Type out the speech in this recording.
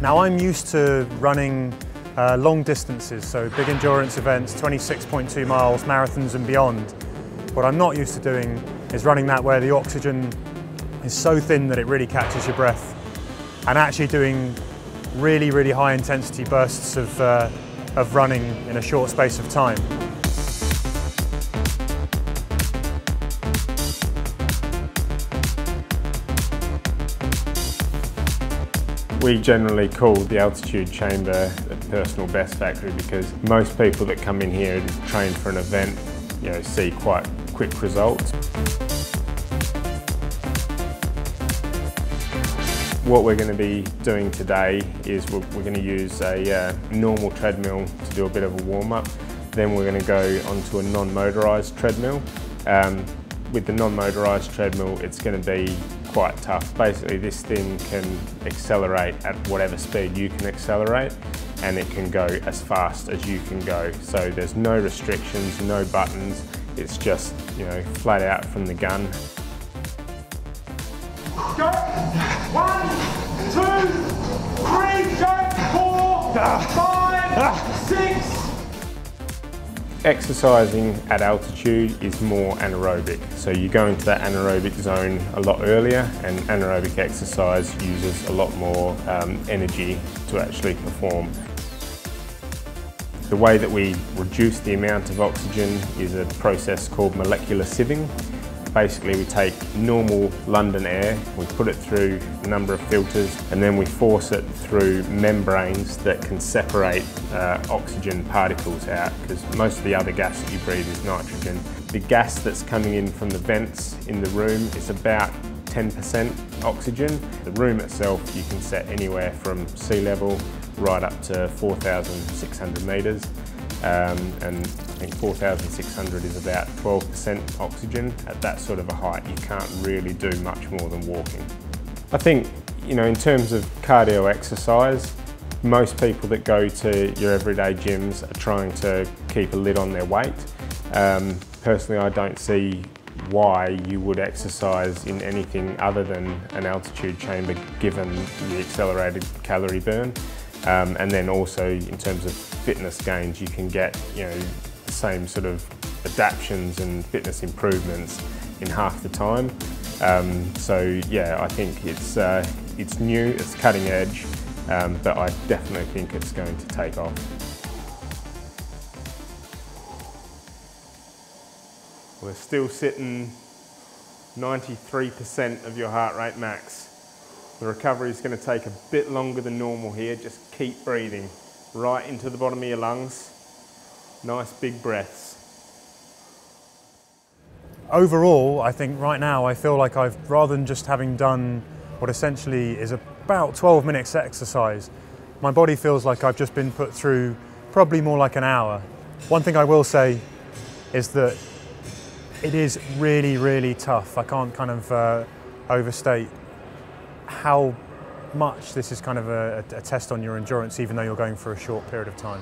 Now I'm used to running long distances, so big endurance events, 26.2 miles, marathons and beyond. What I'm not used to doing is running that where the oxygen is so thin that it really catches your breath, and actually doing really, really high intensity bursts of running in a short space of time. We generally call the altitude chamber a personal best factory because most people that come in here and train for an event, you know, see quite quick results. What we're going to be doing today is we're going to use a normal treadmill to do a bit of a warm-up. Then we're going to go onto a non-motorised treadmill. With the non-motorised treadmill, it's going to be quite tough. Basically, this thing can accelerate at whatever speed you can accelerate, and it can go as fast as you can go. So there's no restrictions, no buttons. It's just, you know, flat out from the gun. Go! 1, 2, 3, go! 4, 5, 6. Exercising at altitude is more anaerobic, so you go into that anaerobic zone a lot earlier, and anaerobic exercise uses a lot more energy to actually perform. The way that we reduce the amount of oxygen is a process called molecular sieving. Basically, we take normal London air, we put it through a number of filters, and then we force it through membranes that can separate oxygen particles out, because most of the other gas that you breathe is nitrogen. The gas that's coming in from the vents in the room is about 10% oxygen. The room itself you can set anywhere from sea level right up to 4,600 metres. And I think 4,600 is about 12% oxygen. At that sort of a height, you can't really do much more than walking. I think, you know, in terms of cardio exercise, most people that go to your everyday gyms are trying to keep a lid on their weight. Personally, I don't see why you would exercise in anything other than an altitude chamber, given the accelerated calorie burn. And then also in terms of fitness gains, you can get, you know, the same sort of adaptions and fitness improvements in half the time. So yeah, I think it's new, it's cutting edge, but I definitely think it's going to take off. We're still sitting 93% of your heart rate max. The recovery is going to take a bit longer than normal here. Just keep breathing right into the bottom of your lungs. Nice big breaths. Overall, I think right now I feel like I've, rather than just having done what essentially is about 12 minutes exercise, my body feels like I've just been put through probably more like an hour. One thing I will say is that it is really, really tough. I can't kind of overstate how much this is kind of a test on your endurance, even though you're going for a short period of time.